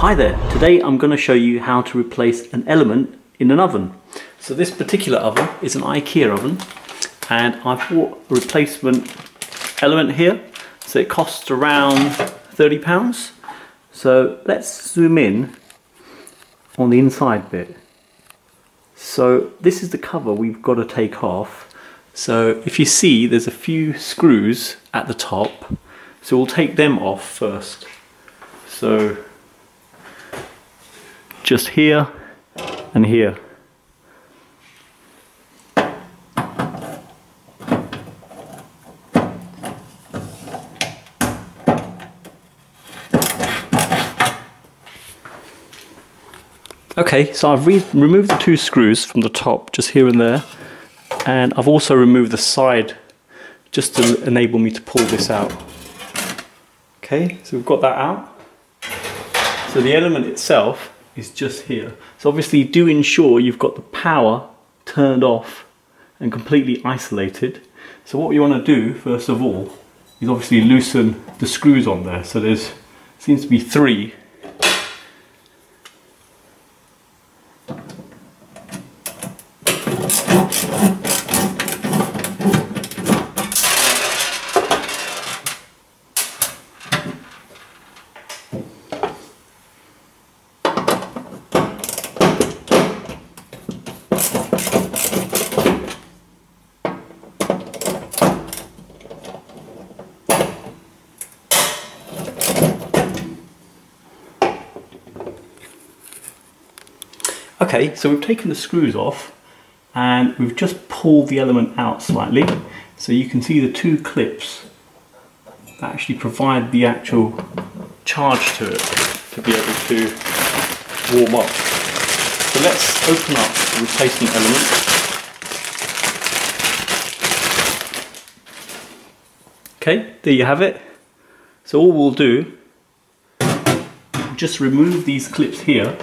Hi there, today I'm going to show you how to replace an element in an oven. So this particular oven is an IKEA oven, and I've bought a replacement element here. So it costs around £30. So let's zoom in on the inside bit. So this is the cover we've got to take off. So if you see, there's a few screws at the top. So we'll take them off first. So just here and here. Okay, so I've removed the two screws from the top, just here and there, and I've also removed the side just to enable me to pull this out. Okay, so we've got that out. So the element itself is just here. So obviously do ensure you've got the power turned off and completely isolated. So what you want to do first of all is obviously loosen the screws on there. So there seems to be three. Okay, so we've taken the screws off and we've just pulled the element out slightly, so you can see the two clips that actually provide the actual charge to it to be able to warm up. So let's open up the replacement element. Okay, there you have it. So all we'll do, just remove these clips here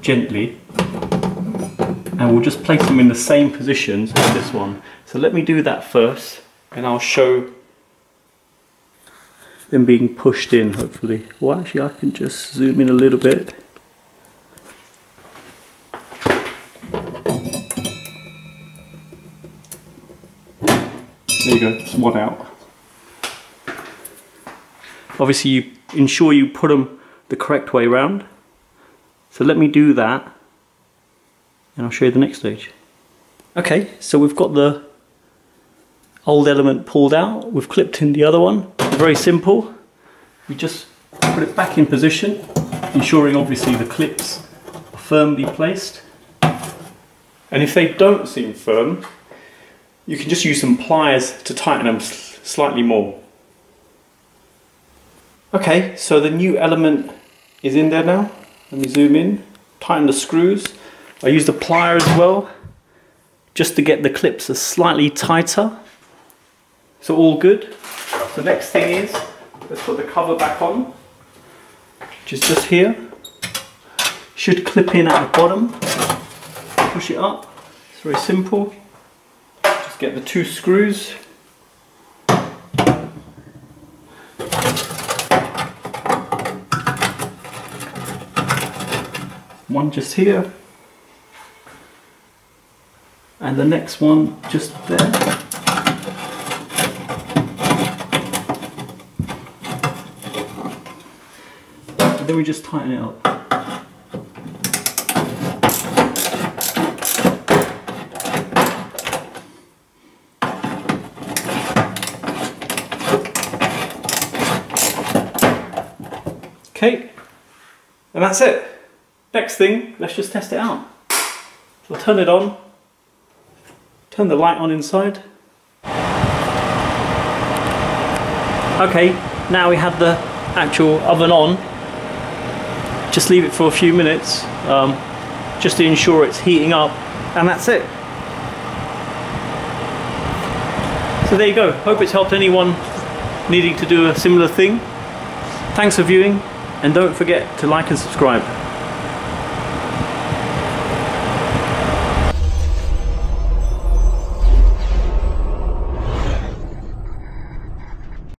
gently, and we'll just place them in the same positions as this one. So let me do that first and I'll show them being pushed in, hopefully. Well, actually I can just zoom in a little bit. There you go, just one out. Obviously you ensure you put them the correct way round. So let me do that and I'll show you the next stage. Okay, so we've got the old element pulled out, we've clipped in the other one. Very simple. We just put it back in position, ensuring obviously the clips are firmly placed. And if they don't seem firm, you can just use some pliers to tighten them slightly more. Okay, so the new element is in there now. Let me zoom in, tighten the screws. I used a plier as well, just to get the clips slightly tighter. So all good. The next thing is, let's put the cover back on, which is just here. Should clip in at the bottom, push it up. It's very simple. Just get the two screws. One just here, and the next one just there. And then we just tighten it up. Okay, and that's it. Next thing, let's just test it out. So I'll turn it on, turn the light on inside. Okay, now we have the actual oven on. Just leave it for a few minutes, just to ensure it's heating up, and that's it. So there you go. Hope it's helped anyone needing to do a similar thing. Thanks for viewing, and don't forget to like and subscribe.